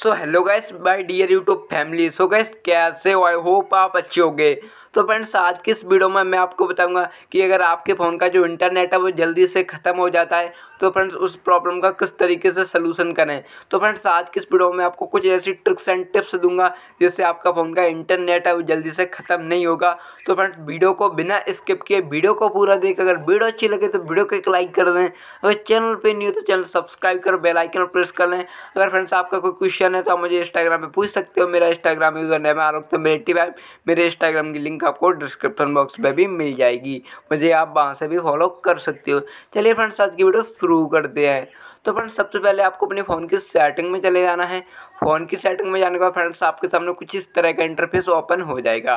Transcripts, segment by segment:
So hello guys my dear YouTube family. So guys कैसे हो, I hope आप अच्छे होंगे। तो फ्रेंड्स आज की इस वीडियो में मैं आपको बताऊंगा कि अगर आपके फ़ोन का जो इंटरनेट है वो जल्दी से ख़त्म हो जाता है तो फ्रेंड्स उस प्रॉब्लम का किस तरीके से सलूशन करें। तो फ्रेंड्स आज की इस वीडियो में आपको कुछ ऐसी ट्रिक्स एंड टिप्स दूंगा जिससे आपका फ़ोन का इंटरनेट है वो जल्दी से ख़त्म नहीं होगा। तो फ्रेंड्स वीडियो को बिना स्किप किए वीडियो को पूरा देख, अगर वीडियो अच्छी लगे तो वीडियो को एक लाइक कर दें। अगर चैनल पर नहीं हो तो चैनल सब्सक्राइब कर बेल आइकन पर प्रेस कर लें। अगर फ्रेंड्स आपका कोई क्वेश्चन है तो आप मुझे इंस्टाग्राम पे पूछ सकते हो। मेरा इंस्टाग्राम यूज़र नेम आलोक, मेरे इंस्टाग्राम की लिंक आपको डिस्क्रिप्शन बॉक्स में भी मिल जाएगी, मुझे आप वहाँ से भी फॉलो कर सकते हो। चलिए फ्रेंड्स आज की वीडियो शुरू करते हैं। तो फ्रेंड्स सबसे पहले आपको अपने फ़ोन की सेटिंग में चले जाना है। फ़ोन की सेटिंग में जाने के बाद फ्रेंड्स आपके सामने कुछ इस तरह का इंटरफेस ओपन हो जाएगा।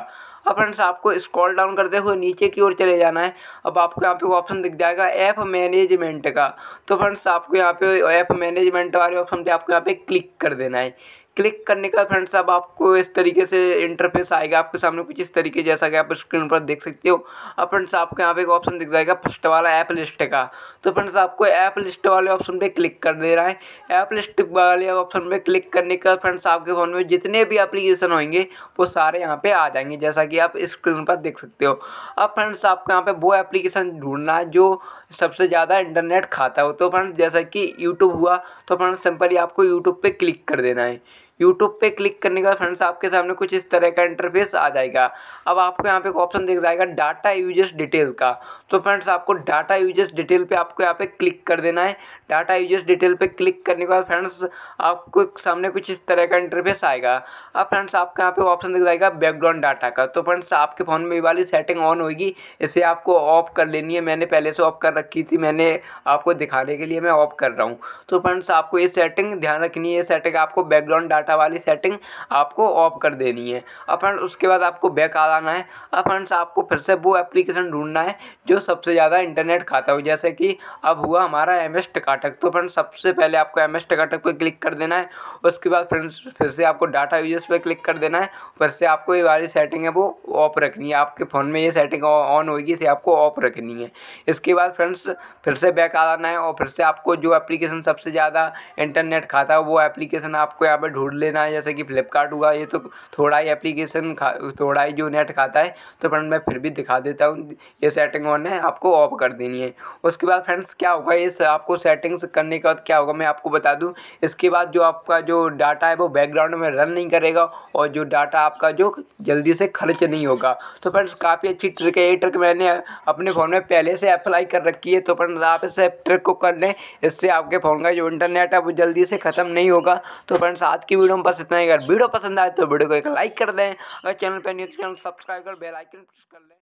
अब फ्रेंड्स आपको स्क्रॉल डाउन करते हुए नीचे की ओर चले जाना है। अब आपको यहाँ पे ऑप्शन दिख जाएगा ऐप मैनेजमेंट का। तो फ्रेंड्स आपको यहाँ पे ऐप मैनेजमेंट वाले ऑप्शन पे आपको यहाँ पे क्लिक कर देना है। क्लिक करने का फ्रेंड्स अब आपको इस तरीके से इंटरफेस आएगा आपके सामने कुछ इस तरीके जैसा कि आप स्क्रीन पर देख सकते हो। अब फ्रेंड्स आपको यहाँ पे एक ऑप्शन दिख जाएगा फर्स्ट वाला ऐप लिस्ट का। तो फ्रेंड्स आपको ऐप लिस्ट वाले ऑप्शन पे क्लिक कर देना है। ऐप लिस्ट वाले ऑप्शन पे क्लिक करने का फ्रेंड्स आपके फ़ोन में जितने भी एप्लीकेशन होंगे वो सारे यहाँ पर आ जाएंगे जैसा कि आप स्क्रीन पर देख सकते हो। अब फ्रेंड्स आपको यहाँ पर वो एप्लीकेशन ढूंढना है जो सबसे ज़्यादा इंटरनेट खाता हो। तो फ्रेंड्स जैसा कि यूट्यूब हुआ, तो फ्रेंड्स सिंपली आपको यूट्यूब पर क्लिक कर देना है। यूट्यूब पे क्लिक करने के बाद फ्रेंड्स आपके सामने कुछ इस तरह का इंटरफेस आ जाएगा। अब आपको यहाँ पे एक ऑप्शन दिख जाएगा डाटा यूजेस डिटेल का। तो फ्रेंड्स आपको डाटा यूजेस डिटेल पे आपको यहाँ पे क्लिक कर देना है। डाटा यूजेस डिटेल पे क्लिक करने के बाद फ्रेंड्स आपको सामने कुछ इस तरह का इंटरफेस आएगा। अब फ्रेंड्स आपको यहाँ पे ऑप्शन दिख जाएगा बैकग्राउंड डाटा का। तो फ्रेंड्स आपके फ़ोन में वाली सेटिंग ऑन होगी, इसे आपको ऑफ कर लेनी है। मैंने पहले से ऑफ कर रखी थी, मैंने आपको दिखाने के लिए मैं ऑफ कर रहा हूँ। तो फ्रेंड्स आपको ये सेटिंग ध्यान रखनी है, ये सेटिंग आपको बैकग्राउंड डाटा वाली सेटिंग आपको ऑफ कर देनी है। अब फ्रेंड्स उसके बाद आपको बैक आ जाना है। अब फ्रेंड्स आपको फिर से वो एप्लीकेशन ढूंढना है जो सबसे ज़्यादा इंटरनेट खाता हो, जैसे कि अब हुआ हमारा MS टकाटक। तो फ्रेंड्स सबसे पहले आपको MS टकाटक पर क्लिक कर देना है। उसके बाद फ्रेंड्स फिर से आपको डाटा यूजेस पर क्लिक कर देना है। फिर से आपको ये वाली सेटिंग है वो ऑफ रखनी है। आपके फ़ोन में ये सेटिंग ऑन होगी, इसे आपको ऑफ रखनी है। इसके बाद फ्रेंड्स फिर से बैक आ जाना है और फिर से आपको जो एप्लीकेशन सबसे ज़्यादा इंटरनेट खाता हो वो एप्लीकेशन आपको यहाँ पर लेना है, जैसे कि फ्लिपकार्ट हुआ। ये तो थोड़ा ही एप्लीकेशन थोड़ा ही जो नेट खाता है। तो फ्रेंड्स मैं फिर भी दिखा देता हूँ, ये सेटिंग ऑन है, आपको ऑफ कर देनी है। उसके बाद फ्रेंड्स क्या होगा, ये आपको सेटिंग्स करने के बाद क्या होगा मैं आपको बता दूँ। इसके बाद जो आपका जो डाटा है वो बैकग्राउंड में रन नहीं करेगा और जो डाटा आपका जो जल्दी से खर्च नहीं होगा। तो फ्रेंड्स काफ़ी अच्छी ट्रिक है, ये ट्रिक मैंने अपने फ़ोन में पहले से अप्लाई कर रखी है। तो फ्रेंड्स आप इस ट्रिक को कर लें, इससे आपके फ़ोन का जो इंटरनेट है वो जल्दी से ख़त्म नहीं होगा। तो फ्रेंड्स आज की वीडियो में बस इतना ही। अगर वीडियो पसंद आए तो वीडियो को एक लाइक कर दें। अगर चैनल पर नहीं हो तो चैनल सब्सक्राइब कर बेल आइकन प्रेस कर लें।